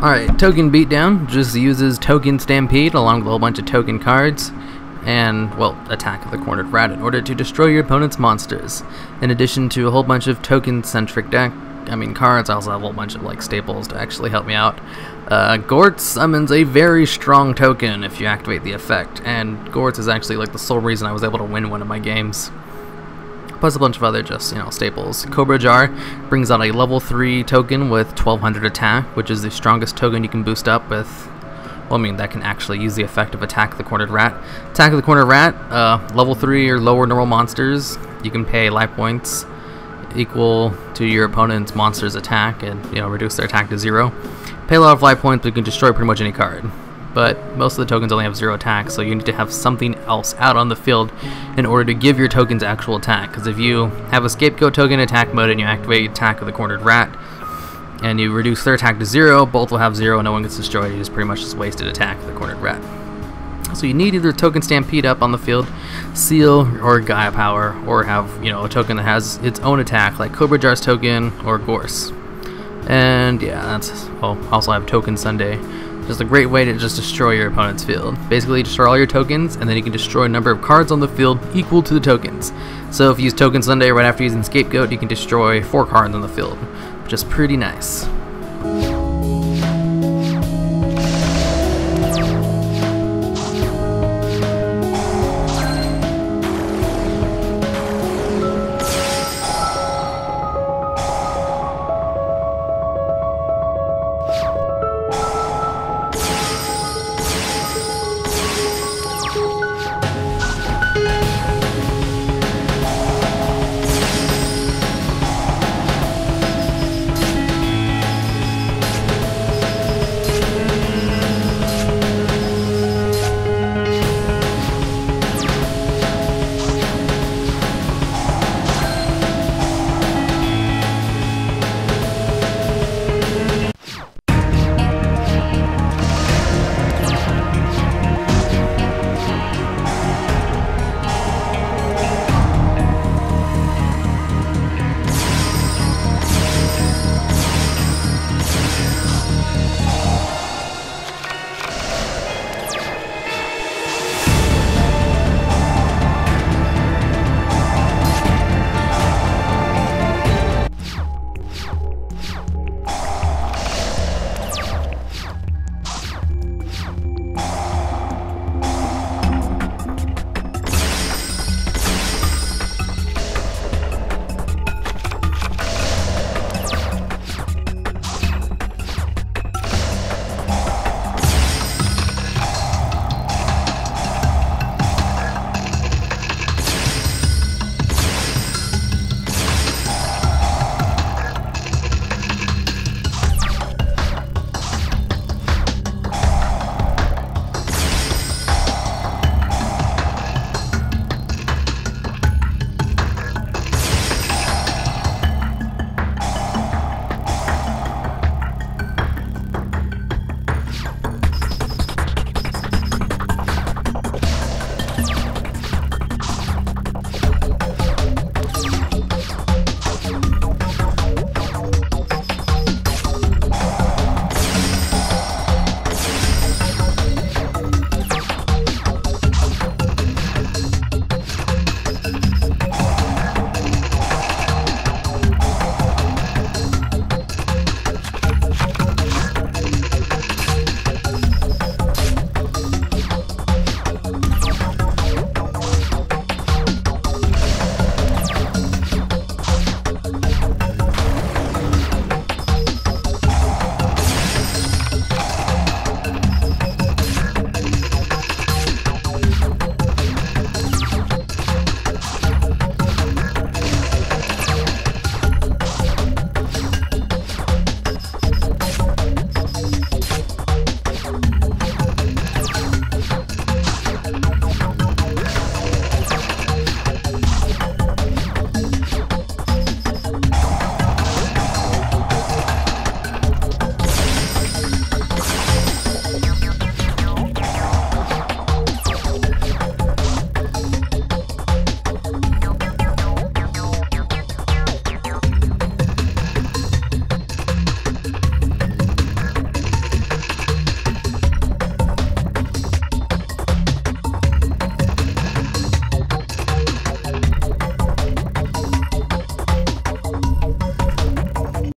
Alright, Token Beatdown just uses Token Stampede along with a whole bunch of token cards and, well, Attack of the Cornered Rat in order to destroy your opponent's monsters. In addition to a whole bunch of token-centric cards, I also have a whole bunch of, like, staples to actually help me out. Gorz summons a very strong token if you activate the effect, and Gorz is actually, like, the sole reason I was able to win one of my games. Plus a bunch of other just, you know, staples. Cobra Jar brings out a level 3 token with 1200 attack, which is the strongest token you can boost up with, well, I mean, that can actually use the effect of Attack of the Cornered Rat. Attack of the Cornered Rat, level 3 or lower normal monsters, you can pay life points equal to your opponent's monster's attack and, you know, reduce their attack to 0. Pay a lot of life points, but you can destroy pretty much any card. But most of the tokens only have 0 attack, so you need to have something else out on the field in order to give your tokens actual attack. Because if you have a Scapegoat token in attack mode and you activate Attack of the Cornered Rat, and you reduce their attack to 0, both will have 0 and no one gets destroyed. You just pretty much just wasted Attack of the Cornered Rat. So you need either Token Stampede up on the field, Seal, or Gaia Power, or have, you know, a token that has its own attack, like Cobra Jar's token or Gorz. And yeah, that's. Oh, also have Token Sunday. Just a great way to just destroy your opponent's field. Basically, destroy all your tokens, and then you can destroy a number of cards on the field equal to the tokens. So if you use Token Sunday right after using Scapegoat, you can destroy 4 cards on the field, which is pretty nice.